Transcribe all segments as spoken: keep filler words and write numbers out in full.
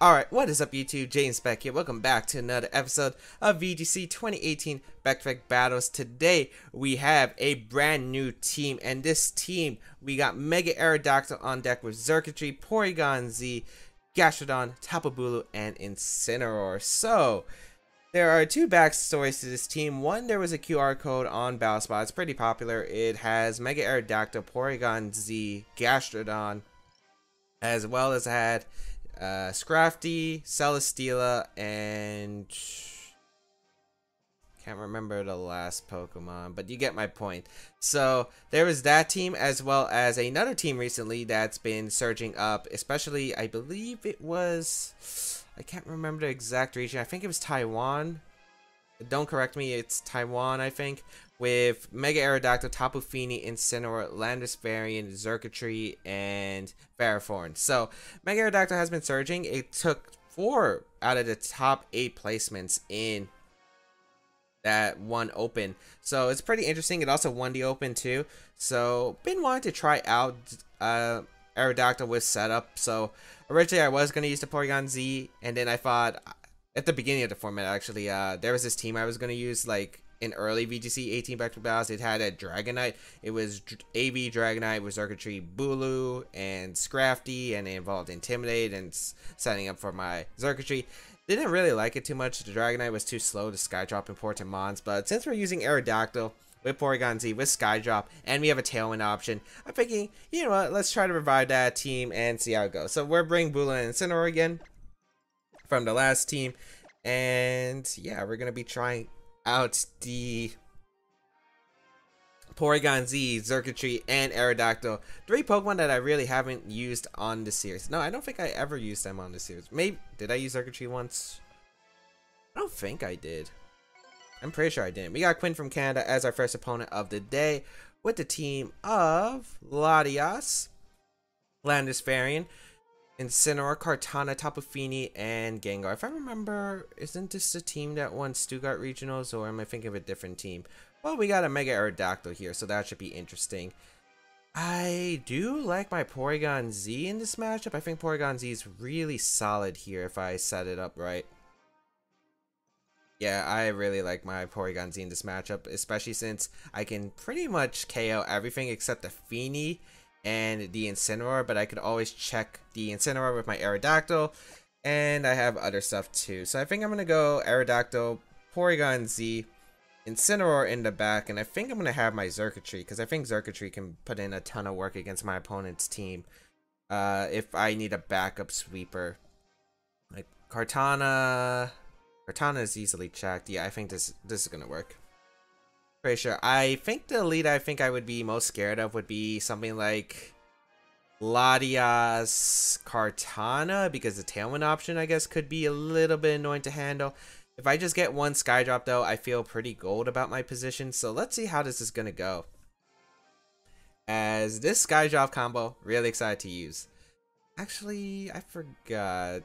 Alright, what is up YouTube, James Baek here, welcome back to another episode of V G C twenty eighteen Baek to Baek Battles. Today we have a brand new team, and this team we got Mega Aerodactyl on deck with Xurkitree, Porygon-Z, Gastrodon, Tapu Bulu, and Incineroar. So, there are two backstories to this team. One, there was a Q R code on Battlespot, it's pretty popular. It has Mega Aerodactyl, Porygon-Z, Gastrodon, as well as had Uh, Scrafty, Celesteela, and can't remember the last Pokemon, but you get my point. So there was that team, as well as another team recently that's been surging up, especially I believe it was, I can't remember the exact region, I think it was Taiwan, don't correct me, it's Taiwan I think, with Mega Aerodactyl, Tapu Fini, Incineroar, Landorus-Therian, Xurkitree, and Ferrothorn. So, Mega Aerodactyl has been surging. It took four out of the top eight placements in that one open. So, it's pretty interesting. It also won the open, too. So, been wanting to try out uh, Aerodactyl with setup. So, originally I was going to use the Porygon-Z, and then I thought, at the beginning of the format, actually, uh, there was this team I was going to use, like, in early V G C eighteen Baek to Baek Battles. It had a Dragonite. It was A B Dragonite with Xurkitree, Bulu, and Scrafty, and it involved Intimidate and setting up for my Xurkitree. Didn't really like it too much. The Dragonite was too slow to Skydrop important mons, but since we're using Aerodactyl with Porygon-Z, with Skydrop, and we have a Tailwind option, I'm thinking, you know what, let's try to revive that team and see how it goes. So we're bringing Bulu and Incineroar again from the last team, and yeah, we're going to be trying out the Porygon-Z, Xurkitree, and Aerodactyl. Three Pokemon that I really haven't used on the series. No, I don't think I ever used them on the series. Maybe, did I use Xurkitree once? I don't think I did. I'm pretty sure I didn't. We got Quinn from Canada as our first opponent of the day, with the team of Latias, Landorus-Therian, Incineroar, Kartana, Tapu Fini, and Gengar. If I remember, isn't this the team that won Stuttgart Regionals, or am I thinking of a different team? Well, we got a Mega Aerodactyl here, so that should be interesting. I do like my Porygon-Z in this matchup. I think Porygon-Z is really solid here if I set it up right. Yeah, I really like my Porygon-Z in this matchup, especially since I can pretty much K O everything except the Fini and the Incineroar, but I could always check the Incineroar with my Aerodactyl, and I have other stuff too. So I think I'm gonna go Aerodactyl, Porygon-Z, Incineroar in the back, and I think I'm gonna have my Xurkitree, because I think Xurkitree can put in a ton of work against my opponent's team uh, if I need a backup sweeper. Like Kartana, Kartana is easily checked. Yeah, I think this this is gonna work. Pretty sure. I think the lead I think I would be most scared of would be something like Latias, Kartana, because the Tailwind option I guess could be a little bit annoying to handle. If I just get one Skydrop though, I feel pretty gold about my position. So let's see how this is gonna go, as this Skydrop combo, really excited to use. Actually, I forgot.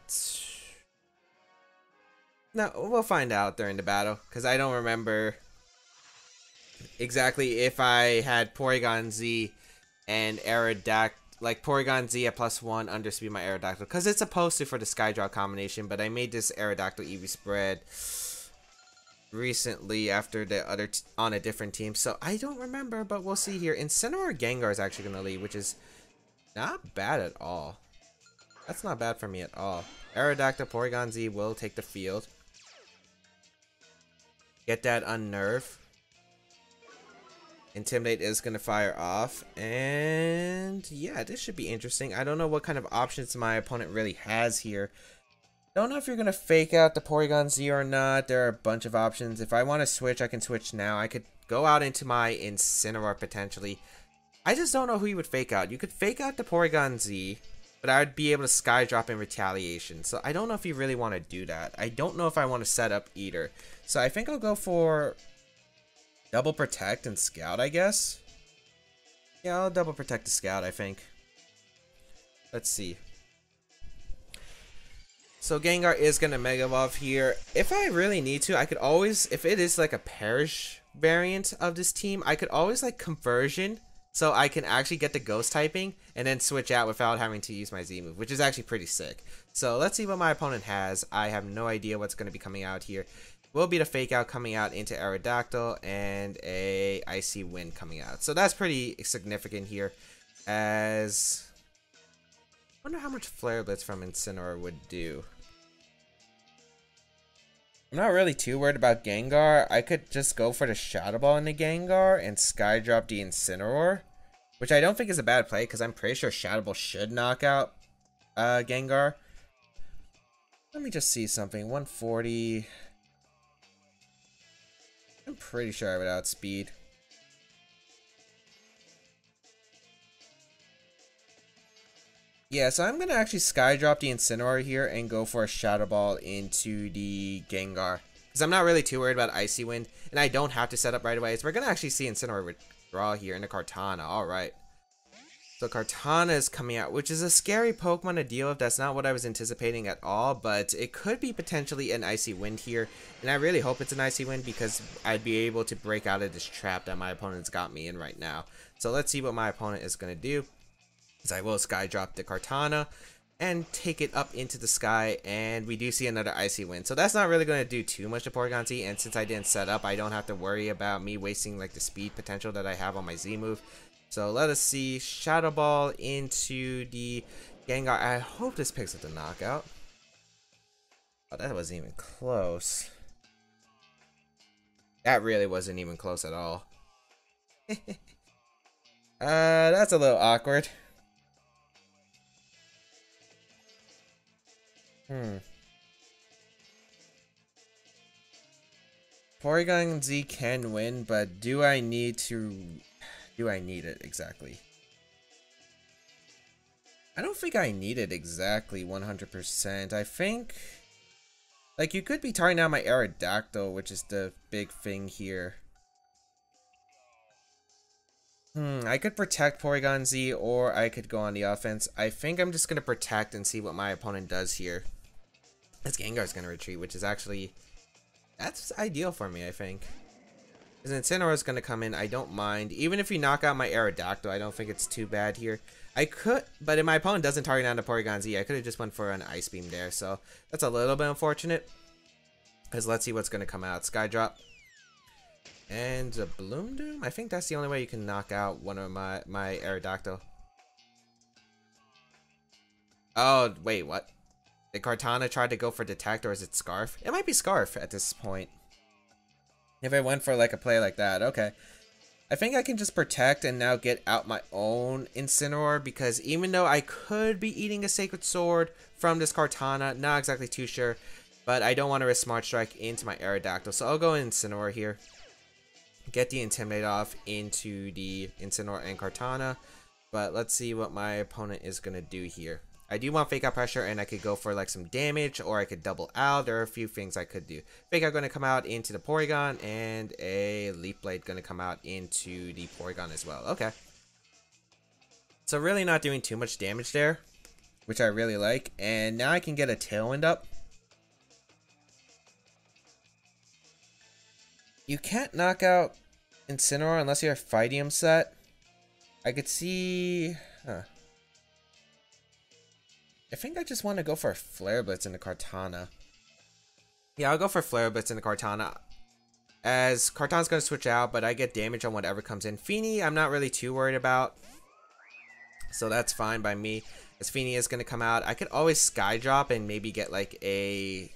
No, we'll find out during the battle, because I don't remember exactly if I had Porygon-Z and Aerodactyl, like Porygon-Z at plus one underspeed my Aerodactyl, because it's supposed to for the Skydrop combination, but I made this Aerodactyl E V spread recently after the other t on a different team, so I don't remember, but we'll see here. Incineroar Gengar is actually going to lead, which is not bad at all. That's not bad for me at all. Aerodactyl, Porygon-Z will take the field. Get that Unnerve. Intimidate is going to fire off, and yeah, this should be interesting. I don't know what kind of options my opponent really has here. Don't know if you're going to fake out the Porygon-Z or not. There are a bunch of options. If I want to switch, I can switch now. I could go out into my Incineroar potentially. I just don't know who you would fake out. You could fake out the Porygon-Z, but I would be able to Skydrop in retaliation. So I don't know if you really want to do that. I don't know if I want to set up either. So I think I'll go for double protect and scout, I guess. Yeah, I'll double protect the scout, I think. Let's see. So Gengar is going to Mega Evolve here. If I really need to, I could always, if it is like a Perish variant of this team, I could always like Conversion So I can actually get the ghost typing and then switch out without having to use my Z move, which is actually pretty sick. So let's see what my opponent has. I have no idea what's going to be coming out here. Will be the fake out coming out into Aerodactyl and a Icy Wind coming out. So that's pretty significant here. As I wonder how much Flare Blitz from Incineroar would do. I'm not really too worried about Gengar. I could just go for the Shadow Ball in the Gengar and Sky Drop the Incineroar, which I don't think is a bad play because I'm pretty sure Shadow Ball should knock out uh, Gengar. Let me just see something. one forty. I'm pretty sure I would outspeed. Yeah, so I'm going to actually Sky Drop the Incineroar here and go for a Shadow Ball into the Gengar. Because I'm not really too worried about Icy Wind, and I don't have to set up right away. So we're going to actually see Incineroar withdraw here into Kartana. Alright. So Kartana is coming out, which is a scary Pokemon to deal with. That's not what I was anticipating at all, but it could be potentially an Icy Wind here. And I really hope it's an Icy Wind because I'd be able to break out of this trap that my opponent's got me in right now. So let's see what my opponent is going to do. So I will Sky Drop the Kartana and take it up into the sky, and we do see another Icy Wind. So that's not really going to do too much to Porygon-Z, and since I didn't set up, I don't have to worry about me wasting like the speed potential that I have on my Z move. So let us see, Shadow Ball into the Gengar. I hope this picks up the knockout. Oh, that wasn't even close. That really wasn't even close at all. uh, that's a little awkward. Hmm. Porygon-Z can win, but do I need to... Do I need it exactly? I don't think I need it exactly one hundred percent. I think... Like, you could be tying out my Aerodactyl, which is the big thing here. Hmm, I could protect Porygon-Z, or I could go on the offense. I think I'm just going to protect and see what my opponent does here. This Gengar's going to retreat, which is actually... That's ideal for me, I think. Because Incineroar is going to come in, I don't mind. Even if you knock out my Aerodactyl, I don't think it's too bad here. I could, but if my opponent doesn't target down to Porygon-Z, I could have just went for an Ice Beam there. So that's a little bit unfortunate. Because let's see what's going to come out. Sky Drop. And a Bloom Doom? I think that's the only way you can knock out one of my, my Aerodactyl. Oh, wait, what? Did Kartana try to go for Detect, or is it Scarf? It might be Scarf at this point. If I went for like a play like that, okay. I think I can just protect and now get out my own Incineroar, because even though I could be eating a Sacred Sword from this Kartana, not exactly too sure, but I don't want to risk Smart Strike into my Aerodactyl, so I'll go Incineroar here. Get the Intimidate off into the Incineroar and Kartana, but let's see what my opponent is going to do here. I do want Fake Out Pressure, and I could go for like some damage, or I could double out. There are a few things I could do. Fake Out going to come out into the Porygon, and a Leaf Blade going to come out into the Porygon as well. Okay. So really not doing too much damage there, which I really like. And now I can get a Tailwind up. You can't knock out Incineroar unless you're a Phydium set. I could see... Huh. I think I just want to go for a Flare Blitz into Kartana. Yeah, I'll go for Flare Blitz into Kartana. As Kartana's going to switch out, but I get damage on whatever comes in. Fini, I'm not really too worried about. So that's fine by me. As Fini is going to come out, I could always Sky Drop and maybe get like a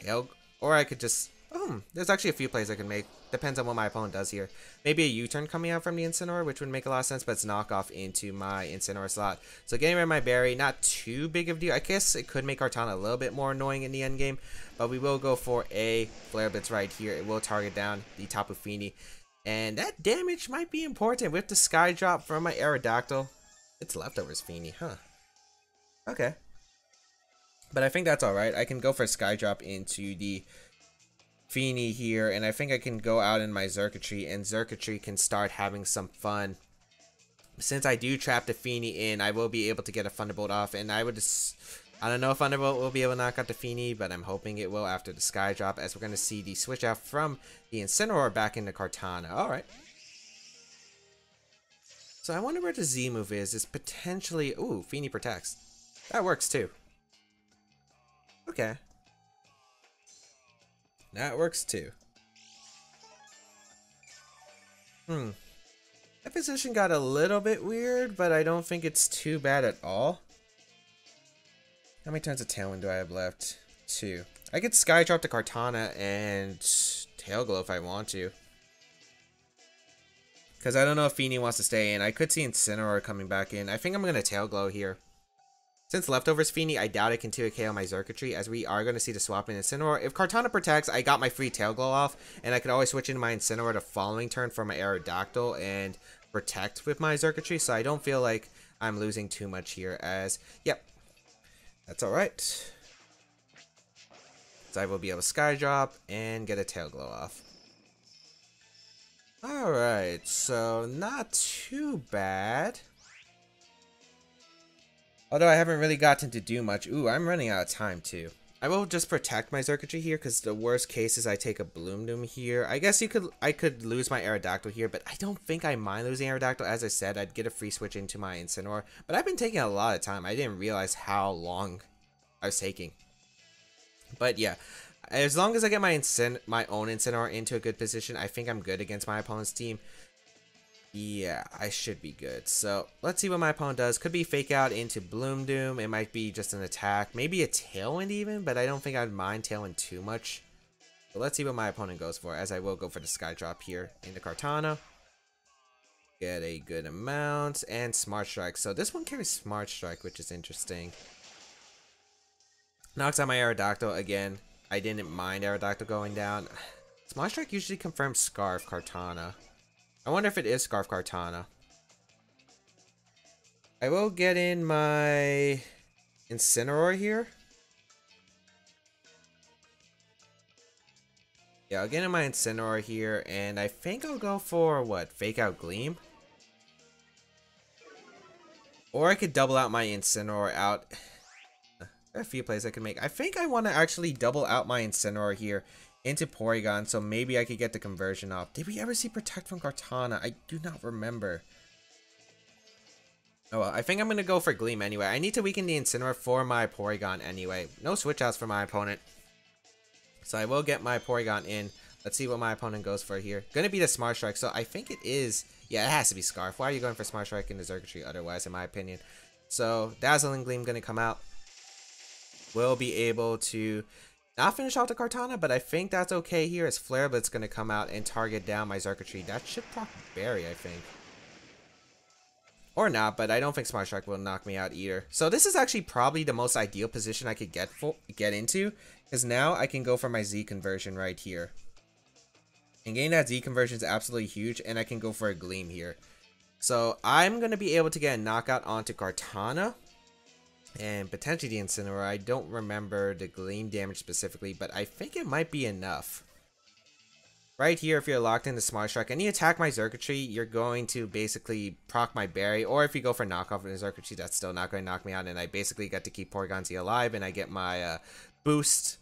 tail. Or I could just... Oh, there's actually a few plays I can make. Depends on what my opponent does here. Maybe a U-turn coming out from the Incineroar, which would make a lot of sense, but it's knockoff into my Incineroar slot. So getting rid of my berry, not too big of a deal. I guess it could make Kartana a little bit more annoying in the end game, but we will go for a Flare Blitz right here. It will target down the Tapu Fini, and that damage might be important with the Sky Drop from my Aerodactyl. It's leftovers Fini, huh? Okay. But I think that's alright. I can go for a Sky Drop into the Fini here, and I think I can go out in my Xurkitree, and Xurkitree can start having some fun. Since I do trap the Fini in, I will be able to get a Thunderbolt off, and I would just, I don't know if Thunderbolt will be able to knock out the Fini, but I'm hoping it will after the Sky Drop, as we're going to see the switch out from the Incineroar back into Kartana. Alright. So I wonder where the Z move is. It's potentially... Ooh, Fini protects. That works too. Okay. That works too. Hmm. That position got a little bit weird, but I don't think it's too bad at all. How many times of Tailwind do I have left? Two. I could Sky Drop to Kartana and Tail Glow if I want to. Because I don't know if Fini wants to stay in. I could see Incineroar coming back in. I think I'm going to Tail Glow here. Since Leftovers Fini, I doubt I can two K O my Xurkitree, as we are going to see the swap in Incineroar. If Kartana protects, I got my free Tail Glow off, and I could always switch into my Incineroar the following turn for my Aerodactyl and protect with my Xurkitree, so I don't feel like I'm losing too much here as... Yep. That's alright. So I will be able to Sky Drop and get a Tail Glow off. Alright, so not too bad. Although I haven't really gotten to do much. Ooh, I'm running out of time too. I will just protect my Xurkitree here, because the worst case is I take a Bloom Doom here. I guess you could, I could lose my Aerodactyl here, but I don't think I mind losing Aerodactyl. As I said, I'd get a free switch into my Incineroar. But I've been taking a lot of time. I didn't realize how long I was taking. But yeah, as long as I get my Incin my own Incineroar into a good position, I think I'm good against my opponent's team. Yeah, I should be good. So let's see what my opponent does. Could be Fake Out into Bloom Doom. It might be just an attack. Maybe a Tailwind even, but I don't think I'd mind Tailwind too much. But let's see what my opponent goes for, as I will go for the Sky Drop here into Kartana. Get a good amount. And Smart Strike. So this one carries Smart Strike, which is interesting. Knocks out my Aerodactyl again. I didn't mind Aerodactyl going down. Smart Strike usually confirms Scarf Kartana. I wonder if it is Scarf Kartana. I will get in my Incineroar here. Yeah, I'll get in my Incineroar here, and I think I'll go for, what, Fake Out Gleam? Or I could double out my Incineroar out. There are a few plays I could make. I think I want to actually double out my Incineroar here into Porygon, so maybe I could get the conversion off. Did we ever see Protect from Kartana? I do not remember. Oh well, I think I'm going to go for Gleam anyway. I need to weaken the Incineroar for my Porygon anyway. No switch outs for my opponent. So I will get my Porygon in. Let's see what my opponent goes for here. Going to be the Smart Strike, so I think it is... Yeah, it has to be Scarf. Why are you going for Smart Strike into Xurkitree otherwise, in my opinion? So, Dazzling Gleam going to come out. We'll be able to... Not finish off the Kartana, but I think that's okay here as Flare Blitz going to come out and target down my Xurkitree. That should proc Berry, I think. Or not, but I don't think Smart Strike will knock me out either. So this is actually probably the most ideal position I could get full, get into, because now I can go for my Z conversion right here. And getting that Z conversion is absolutely huge, and I can go for a Gleam here. So I'm going to be able to get a knockout onto Kartana. And potentially the Incineroar. I don't remember the Gleam damage specifically, but I think it might be enough. Right here, if you're locked into Smart Strike and you attack my Xurkitree, you're going to basically proc my Berry. Or if you go for knockoff in Xurkitree, that's still not going to knock me out. And I basically got to keep Porygon-Z alive, and I get my uh, boost.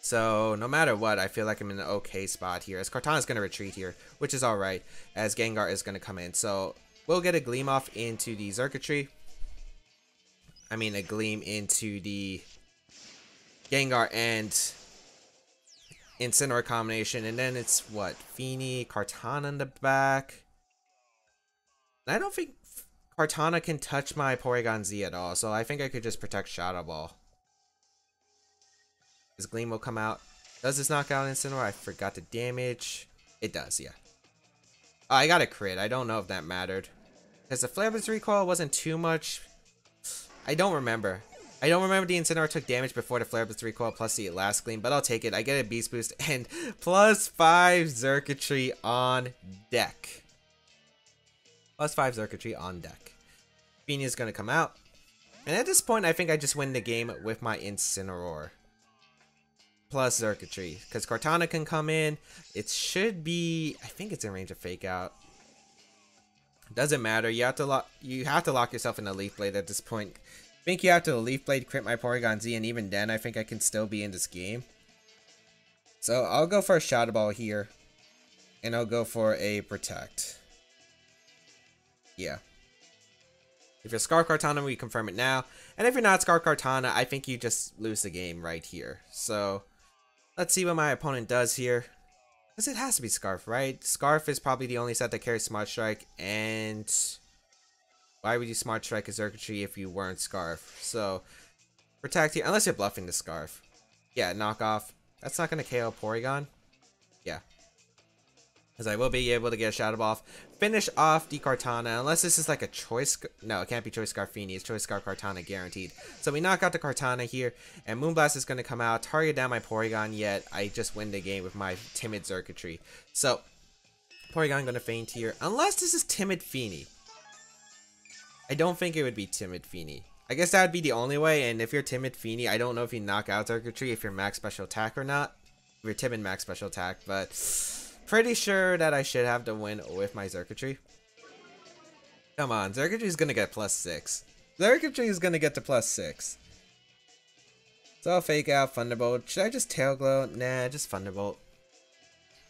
So no matter what, I feel like I'm in an okay spot here. As Kartana's going to retreat here, which is alright, as Gengar is going to come in. So we'll get a Gleam off into the Xurkitree. I mean, a Gleam into the Gengar and Incineroar combination. And then it's, what, Fini, Kartana in the back. And I don't think Kartana can touch my Porygon-Z at all. So I think I could just protect Shadow Ball. His Gleam will come out. Does this knock out Incineroar? I forgot the damage. It does, yeah. Oh, I got a crit. I don't know if that mattered. Because the Flare Blitz recoil wasn't too much... I don't remember. I don't remember the Incineroar took damage before the Flare Blitz recoil plus the last Gleam, but I'll take it. I get a Beast Boost and plus five Xurkitree on deck. Plus five Xurkitree on deck. Fini is going to come out. And at this point, I think I just win the game with my Incineroar. Plus Xurkitree. Because Kartana can come in. It should be... I think it's in range of Fake Out. Doesn't matter. You have to lock. You have to lock yourself in the Leaf Blade at this point. I think you have to Leaf Blade crit my Porygon-Z, and even then, I think I can still be in this game. So I'll go for a Shadow Ball here, and I'll go for a Protect. Yeah. If you're Scarf Kartana, we confirm it now. And if you're not Scarf Kartana, I think you just lose the game right here. So, let's see what my opponent does here. Because it has to be Scarf, right? Scarf is probably the only set that carries Smart Strike. And why would you Smart Strike a Xurkitree if you weren't Scarf? So, protect here. Unless you're bluffing the Scarf. Yeah, knock off. That's not going to K O Porygon. Yeah. Because I will be able to get a Shadow Ball off. Finish off the Kartana. Unless this is like a Choice... No, it can't be Choice Scarf Fini. It's Choice Scarf Kartana guaranteed. So we knock out the Kartana here. And Moonblast is going to come out. Target down my Porygon, yet I just win the game with my Timid Xurkitree. So, Porygon going to Feint here. Unless this is Timid Fini. I don't think it would be Timid Fini. I guess that would be the only way. And if you're Timid Fini, I don't know if you knock out Xurkitree if you're Max Special Attack or not. If you're Timid Max Special Attack, but... Pretty sure that I should have to win with my Xurkitree. Come on, Xurkitree's gonna get plus six. Xurkitree's gonna get to plus six. So I'll fake out Thunderbolt. Should I just Tail Glow? Nah, just Thunderbolt.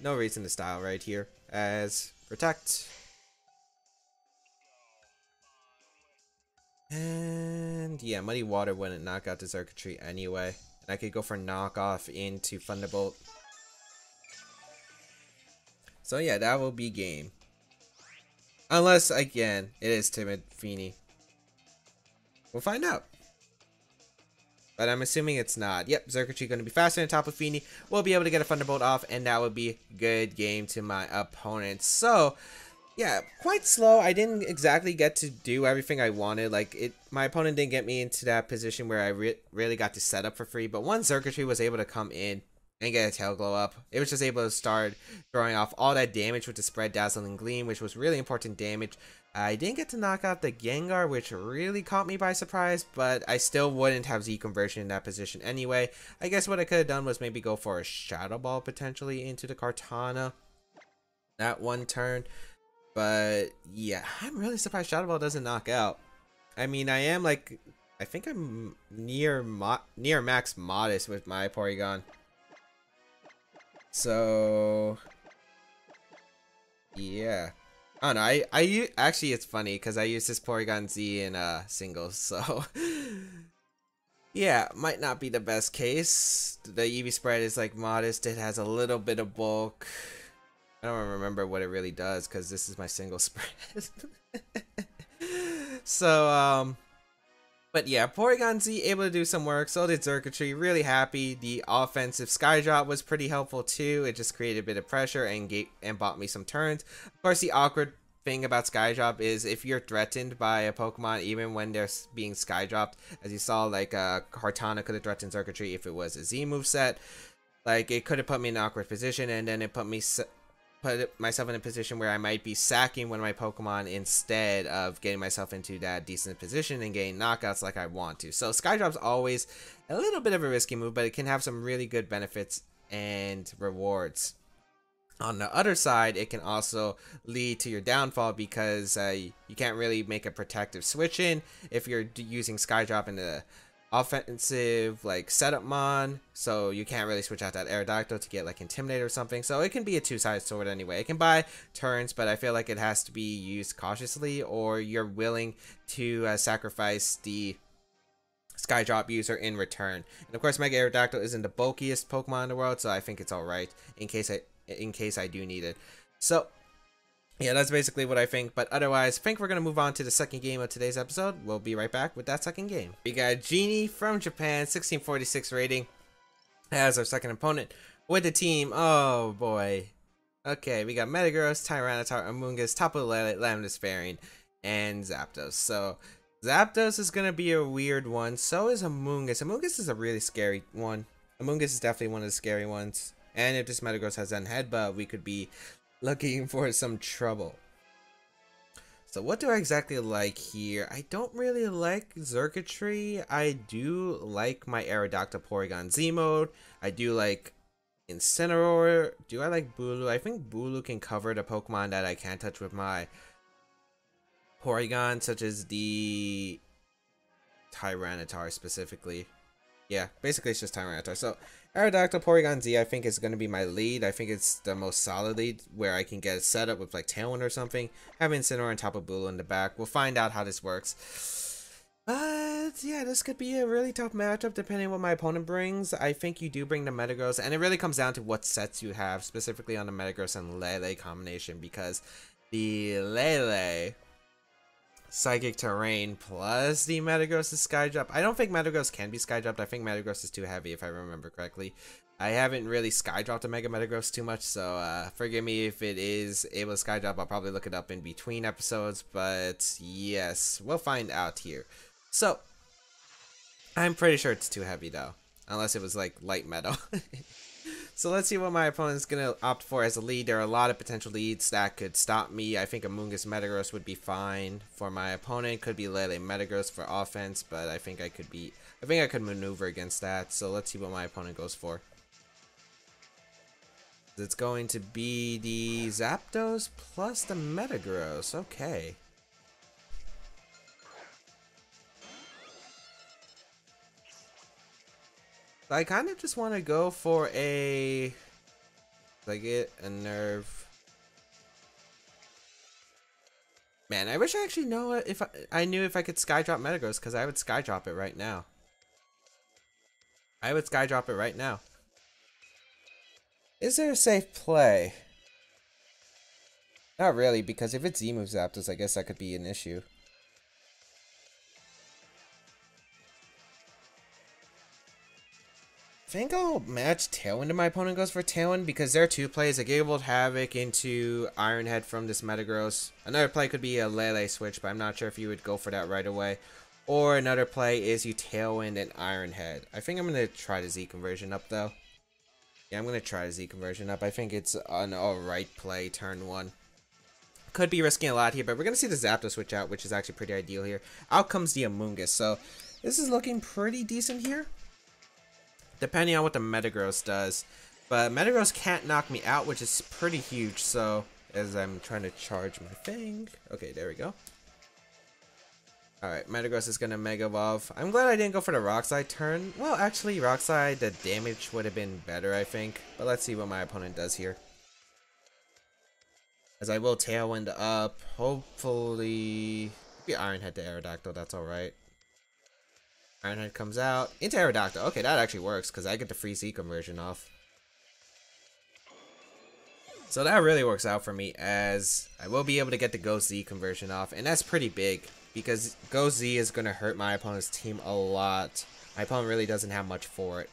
No reason to style right here. As protect. And yeah, Muddy Water wouldn't knock out the Xurkitree anyway. And I could go for knockoff into Thunderbolt. So yeah, that will be game. Unless, again, it is Timid Fini. We'll find out. But I'm assuming it's not. Yep, Xurkitree going to be faster than Tapu Fini. We'll be able to get a Thunderbolt off, and that would be good game to my opponent. So, yeah, quite slow. I didn't exactly get to do everything I wanted. Like, it, my opponent didn't get me into that position where I re really got to set up for free. But once Xurkitree was able to come in, and get a Tail Glow up, it was just able to start throwing off all that damage with the spread, Dazzling Gleam, which was really important damage. I didn't get to knock out the Gengar, which really caught me by surprise, but I still wouldn't have Z Conversion in that position anyway. I guess what I could have done was maybe go for a Shadow Ball potentially into the Kartana that one turn, but yeah, I'm really surprised Shadow Ball doesn't knock out. I mean, I am like, I think I'm near mo near max modest with my Porygon. So, yeah, I don't know, I, I actually, it's funny because I used this Porygon-Z in uh, singles, so, yeah, might not be the best case. The E V spread is like modest, it has a little bit of bulk. I don't remember what it really does because this is my single spread. So, um. But yeah, Porygon-Z able to do some work, so did Xurkitree, really happy. The offensive Sky Drop was pretty helpful too, it just created a bit of pressure and gave, and bought me some turns. Of course, the awkward thing about Sky Drop is if you're threatened by a Pokemon, even when they're being Sky Dropped, as you saw, like uh, Kartana could have threatened Xurkitree if it was a Z moveset. Like, it could have put me in an awkward position, and then it put me... put myself in a position where I might be sacking one of my Pokemon instead of getting myself into that decent position and getting knockouts like I want to. So Sky Drop's always a little bit of a risky move, but it can have some really good benefits and rewards. On the other side, it can also lead to your downfall because uh, you can't really make a protective switch in if you're using Sky Drop in the offensive like setup mon, so you can't really switch out that Aerodactyl to get like Intimidate or something. So it can be a two-sided sword anyway. It can buy turns, but I feel like it has to be used cautiously, or you're willing to uh, sacrifice the Sky Drop user in return. And of course, Mega Aerodactyl isn't the bulkiest Pokemon in the world, so I think it's all right in case I in case I do need it. So yeah, that's basically what I think, but otherwise, I think we're going to move on to the second game of today's episode. We'll be right back with that second game. We got Genie from Japan, sixteen forty-six rating, as our second opponent with the team. Oh, boy. Okay, we got Metagross, Tyranitar, Amoongus, Tapu Lele, Landorus-Therian, and Zapdos. So, Zapdos is going to be a weird one. So is Amoongus. Amoongus is a really scary one. Amoongus is definitely one of the scary ones. And if this Metagross has an headbutt, we could be... looking for some trouble. So what do I exactly like here? I don't really like Xurkitree. I do like my Aerodactyl Porygon Z mode. I do like Incineroar. Do I like Bulu? I think Bulu can cover the Pokemon that I can't touch with my Porygon, such as the Tyranitar specifically. yeah, basically it's just Tyranitar. So Aerodactyl, Porygon-Z, I think is going to be my lead. I think it's the most solid lead where I can get a setup with like Tailwind or something. Have Incineroar and Tapu Bulu in the back. We'll find out how this works. But yeah, this could be a really tough matchup depending on what my opponent brings. I think you do bring the Metagross, and it really comes down to what sets you have, specifically on the Metagross and Lele combination, because the Lele Psychic Terrain plus the Metagross is Skydrop. I don't think Metagross can be Skydropped. I think Metagross is too heavy, if I remember correctly. I haven't really Skydropped a Mega Metagross too much, so uh, forgive me if it is able to Skydrop. I'll probably look it up in between episodes, but yes, we'll find out here. So, I'm pretty sure it's too heavy though, unless it was like light metal. So let's see what my opponent's going to opt for as a lead. There are a lot of potential leads that could stop me. I think Amoongus Metagross would be fine for my opponent. Could be Lele Metagross for offense, but I think I could be, I think I could maneuver against that. So let's see what my opponent goes for. It's going to be the Zapdos plus the Metagross. Okay. I kind of just want to go for a, I get a nerve. Man, I wish I actually know if I, I knew if I could Skydrop Metagross, because I would Skydrop it right now. I would Skydrop it right now. Is there a safe play? Not really, because if it's Z moves Zapdos, I guess that could be an issue. I think I'll match Tailwind if my opponent goes for Tailwind, because there are two plays. I gabled Havoc into Iron Head from this Metagross. Another play could be a Lele switch, but I'm not sure if you would go for that right away. Or another play is you Tailwind and Iron Head. I think I'm going to try the Z conversion up though. Yeah, I'm going to try the Z conversion up. I think it's an alright play turn one. Could be risking a lot here, but we're going to see the Zapdos switch out, which is actually pretty ideal here. Out comes the Amoongus, so this is looking pretty decent here, depending on what the Metagross does. But Metagross can't knock me out, which is pretty huge. So, as I'm trying to charge my thing. Okay, there we go. Alright, Metagross is going to Mega Evolve. I'm glad I didn't go for the Rock Slide turn. Well, actually, Rock Slide, the damage would have been better, I think. But let's see what my opponent does here, as I will Tailwind up. Hopefully, maybe Iron Head to Aerodactyl, that's alright. Ironhead comes out into Aerodactyl. Okay, that actually works, because I get the free Z conversion off. So that really works out for me, as I will be able to get the Go Z conversion off. And that's pretty big, because Go Z is going to hurt my opponent's team a lot. My opponent really doesn't have much for it.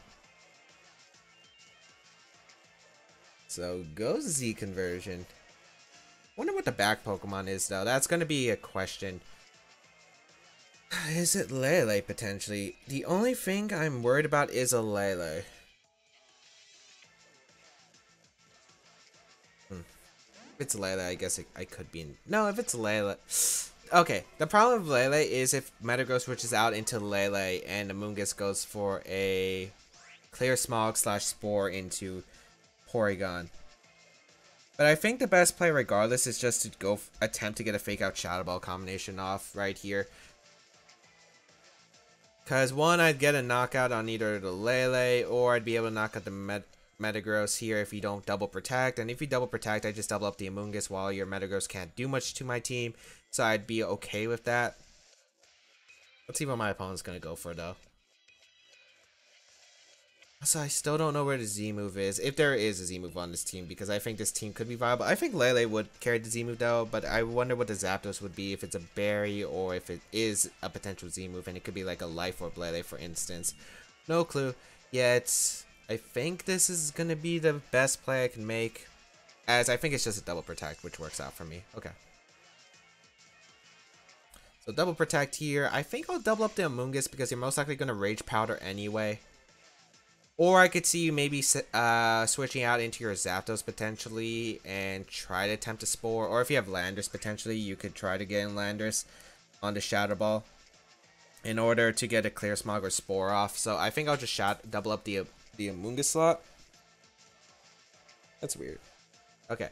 So Go Z conversion. Wonder what the back Pokemon is, though. That's going to be a question. Is it Lele, potentially? The only thing I'm worried about is a Lele. Hmm. If it's Lele, I guess it, I could be in... No, if it's Lele... Okay, the problem with Lele is if Metagross switches out into Lele and Amoongus goes for a Clear Smog slash Spore into Porygon. But I think the best play regardless is just to go f attempt to get a Fake Out Shadow Ball combination off right here. Because one, I'd get a knockout on either the Lele, or I'd be able to knock out the Met Metagross here if you don't double protect. And if you double protect, I just double up the Amoongus while your Metagross can't do much to my team. So I'd be okay with that. Let's see what my opponent's going to go for, though. So I still don't know where the Z move is, if there is a Z move on this team, because I think this team could be viable. I think Lele would carry the Z move though, but I wonder what the Zapdos would be, if it's a berry or if it is a potential Z move, and it could be like a Life Orb Lele, for instance. No clue yet. I think this is gonna be the best play I can make, as I think it's just a double protect, which works out for me. Okay. So double protect here. I think I'll double up the Amoongus, because you're most likely gonna Rage Powder anyway. Or I could see you maybe uh, switching out into your Zapdos potentially and try to attempt a Spore. Or if you have Landorus potentially, you could try to get in Landorus on the Shadow Ball in order to get a Clear Smog or Spore off. So I think I'll just shot double up the, the Amoongus slot. That's weird. Okay.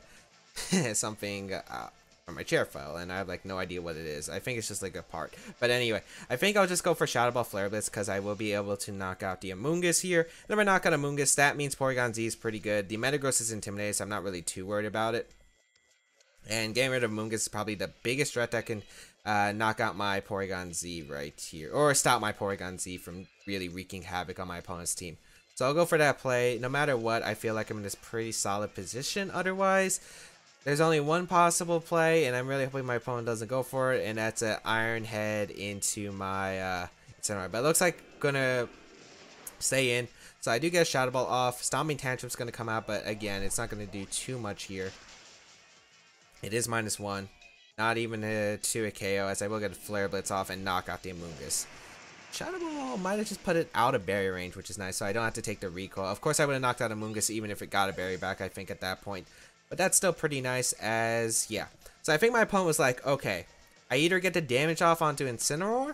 Something uh, from my chair file, and I have like no idea what it is. I think it's just like a part. But anyway, I think I'll just go for Shadow Ball Flare Blitz because I will be able to knock out the Amoongus here. And if I knock out Amoongus, that means Porygon-Z is pretty good. The Metagross is intimidated, so I'm not really too worried about it. And getting rid of Amoongus is probably the biggest threat that can uh, knock out my Porygon-Z right here. Or stop my Porygon-Z from really wreaking havoc on my opponent's team. So I'll go for that play. No matter what, I feel like I'm in this pretty solid position otherwise. There's only one possible play, and I'm really hoping my opponent doesn't go for it. And that's an Iron Head into my uh, Incineroar. But it looks like I'm going to stay in. So I do get a Shadow Ball off. Stomping Tantrum's going to come out, but again, it's not going to do too much here. It is minus one. Not even a two a K O, as I will get a Flare Blitz off and knock out the Amoongus. Shadow Ball might have just put it out of barrier range, which is nice, so I don't have to take the recoil. Of course, I would have knocked out Amoongus even if it got a barrier back, I think, at that point. But that's still pretty nice as, yeah. So I think my opponent was like, okay, I either get the damage off onto Incineroar,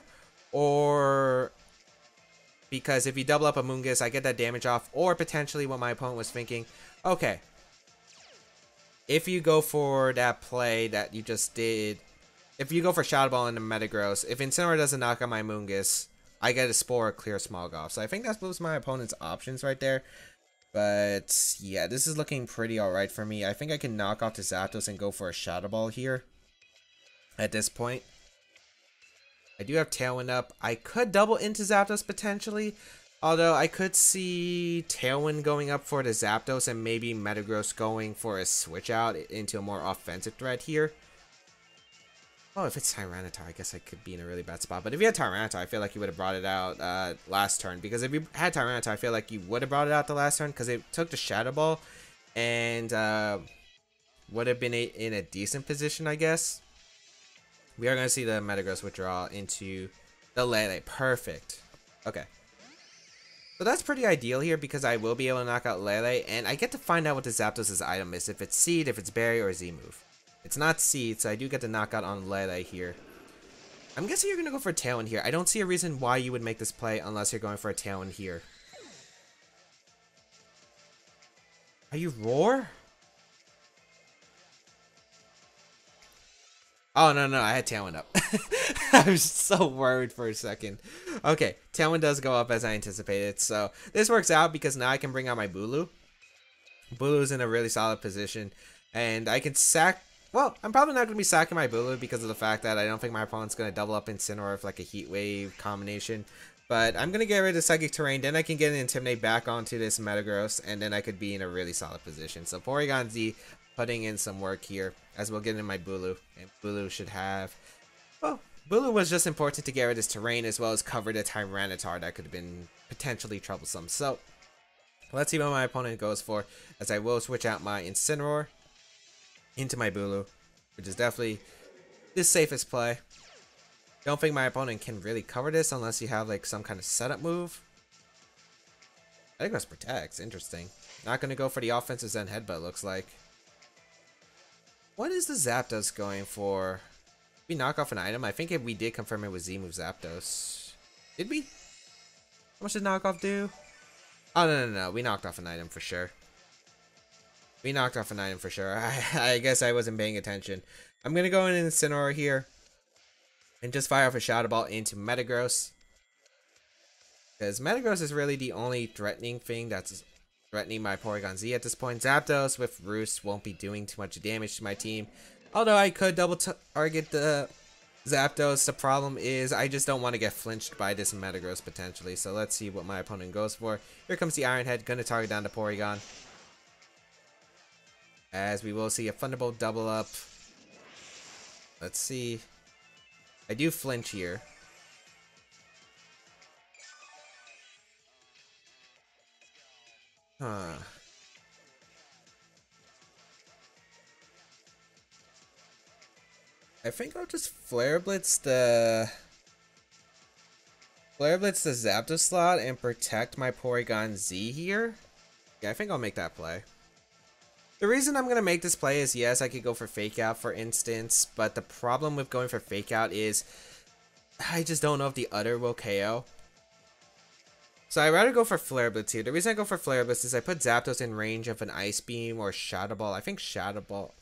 or... because if you double up Amoongus, I get that damage off, or potentially what my opponent was thinking, okay, if you go for that play that you just did, if you go for Shadow Ball into Metagross, if Incineroar doesn't knock out my Amoongus, I get a Spore or Clear Smogoff. So I think that's both my opponent's options right there. But yeah, this is looking pretty alright for me. I think I can knock off the Zapdos and go for a Shadow Ball here at this point. I do have Tailwind up. I could double into Zapdos potentially. Although, I could see Tailwind going up for the Zapdos and maybe Metagross going for a switch out into a more offensive threat here. Oh, if it's Tyranitar, I guess I could be in a really bad spot. But if you had Tyranitar, I feel like you would have brought it out uh, last turn. Because if you had Tyranitar, I feel like you would have brought it out the last turn. Because it took the Shadow Ball and uh, would have been a, in a decent position, I guess. We are going to see the Metagross withdraw into the Lele. Perfect. Okay. So that's pretty ideal here because I will be able to knock out Lele, and I get to find out what the Zapdos' item is, if it's Seed, if it's Berry, or Z-Move. It's not Seed, so I do get to knock out on Lele here. I'm guessing you're going to go for a Tailwind here. I don't see a reason why you would make this play unless you're going for a Tailwind here. Are you Roar? Oh, no, no, I had Tailwind up. I was so worried for a second. Okay, Tailwind does go up as I anticipated. So this works out because now I can bring out my Bulu. Bulu's in a really solid position. And I can sack... well, I'm probably not going to be sacking my Bulu because of the fact that I don't think my opponent's going to double up Incineroar with like a Heat Wave combination. But I'm going to get rid of Psychic Terrain. Then I can get an Intimidate back onto this Metagross. And then I could be in a really solid position. So Porygon-Z... putting in some work here, as we'll get in my Bulu. And Bulu should have... well, Bulu was just important to get rid of this terrain, as well as cover the Tyranitar that could have been potentially troublesome. So, let's see what my opponent goes for, as I will switch out my Incineroar into my Bulu, which is definitely the safest play. Don't think my opponent can really cover this unless you have like some kind of setup move. I think that's protects. Interesting. Not going to go for the offensive Zen Headbutt, looks like. What is the Zapdos going for? Did we knock off an item? I think if we did confirm it was Z-Move Zapdos. Did we? How much did knockoff do? Oh, no, no, no. We knocked off an item for sure. We knocked off an item for sure. I, I guess I wasn't paying attention. I'm going to go in Incineroar here. And just fire off a Shadow Ball into Metagross. Because Metagross is really the only threatening thing that's... threatening my Porygon-Z at this point. Zapdos with Roost won't be doing too much damage to my team. Although I could double target the Zapdos. The problem is I just don't want to get flinched by this Metagross potentially. So let's see what my opponent goes for. Here comes the Iron Head. Going to target down to Porygon. As we will see a Thunderbolt double up. Let's see. I do flinch here. Huh. I think I'll just Flare Blitz the... Flare Blitz the Zapdos slot and protect my Porygon-Z here. Yeah, I think I'll make that play. The reason I'm going to make this play is, yes, I could go for Fake Out, for instance. But the problem with going for Fake Out is... I just don't know if the Udder will K O. So I'd rather go for Flare Blitz here. The reason I go for Flare Blitz is I put Zapdos in range of an Ice Beam or Shadow Ball. I think Shadow Ball...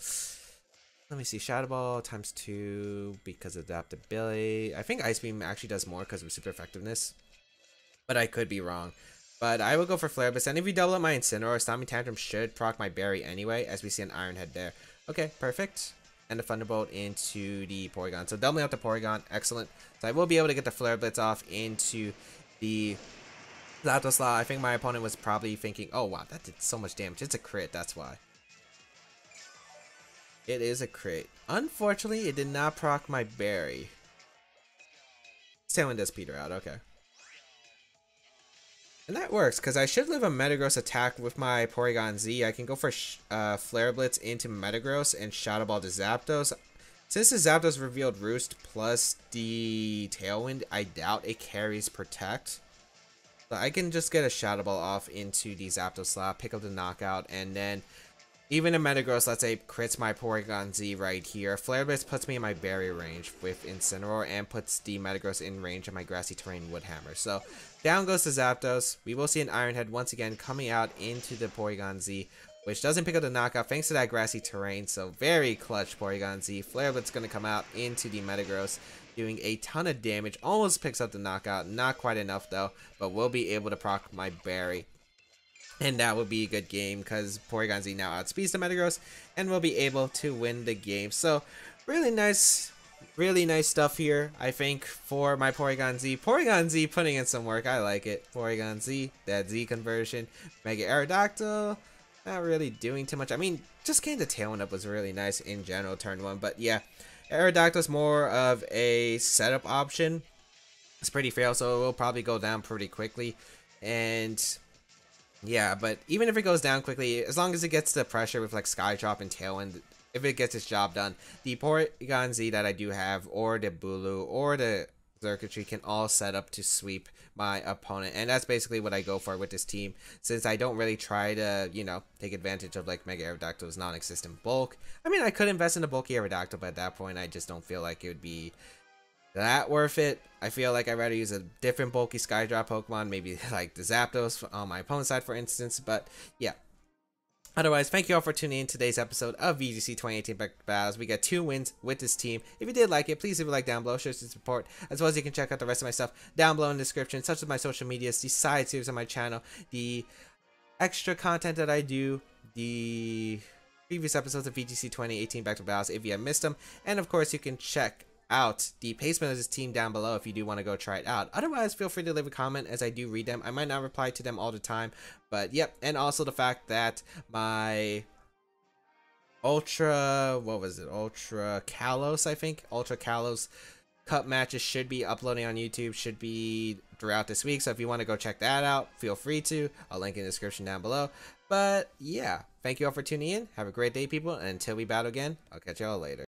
Let me see. Shadow Ball times two because of adaptability. I think Ice Beam actually does more because of super effectiveness, but I could be wrong. But I will go for Flare Blitz. And if you double up my Incineroar, Stomping Tantrum should proc my Berry anyway, as we see an Iron Head there. Okay, perfect. And the Thunderbolt into the Porygon. So doubling out the Porygon. Excellent. So I will be able to get the Flare Blitz off into the Zapdos. I think my opponent was probably thinking, oh wow, that did so much damage. It's a crit, that's why. It is a crit. Unfortunately, it did not proc my berry. It's tailing this Peter out, okay. And that works, because I should live a Metagross attack with my Porygon-Z. I can go for uh, Flare Blitz into Metagross and Shadow Ball to Zapdos. Since the Zapdos revealed Roost plus the Tailwind, I doubt it carries Protect. So I can just get a Shadow Ball off into the Zapdos slot, pick up the knockout, and then... even a Metagross, let's say, crits my Porygon-Z right here. Flare Blitz puts me in my berry range with Incineroar and puts the Metagross in range of my Grassy Terrain Woodhammer. So, down goes to Zapdos. We will see an Iron Head once again coming out into the Porygon-Z, which doesn't pick up the knockout thanks to that Grassy Terrain. So, very clutch Porygon-Z. Flare Blitz going to come out into the Metagross, doing a ton of damage. Almost picks up the knockout. Not quite enough, though, but will be able to proc my berry. And that would be a good game because Porygon-Z now outspeeds the Metagross and will be able to win the game. So really nice, really nice stuff here, I think, for my Porygon-Z. Porygon-Z putting in some work. I like it. Porygon-Z, that Z conversion. Mega Aerodactyl, not really doing too much. I mean, just getting the Tailwind up was really nice in general turn one. But yeah, Aerodactyl is more of a setup option. It's pretty frail, so it will probably go down pretty quickly. And... yeah, but even if it goes down quickly, as long as it gets the pressure with like Sky Drop and Tailwind, if it gets its job done, the Porygon-Z that I do have, or the Bulu, or the Xurkitree can all set up to sweep my opponent. And that's basically what I go for with this team, since I don't really try to, you know, take advantage of like Mega Aerodactyl's non-existent bulk. I mean, I could invest in a bulky Aerodactyl, but at that point, I just don't feel like it would be... that worth it. I feel like I'd rather use a different bulky Sky Drop Pokemon, maybe like the Zapdos on my opponent's side, for instance. But yeah, otherwise, thank you all for tuning in today's episode of V G C twenty eighteen Baek to Baek Battles. We got two wins with this team. If you did like it, please leave a like down below, share this support, as well as you can check out the rest of my stuff down below in the description, such as my social medias, the side series on my channel, the extra content that I do, the previous episodes of V G C twenty eighteen Baek to Baek Battles if you have missed them, and of course you can check out the placement of this team down below if you do want to go try it out. Otherwise, feel free to leave a comment, as I do read them. I might not reply to them all the time, but yep. And also the fact that my ultra what was it ultra Kalos I think ultra Kalos cup matches should be uploading on YouTube, should be throughout this week, so if you want to go check that out, feel free to. I'll link in the description down below. But yeah, thank you all for tuning in. Have a great day, people, and until we battle again, I'll catch y'all later.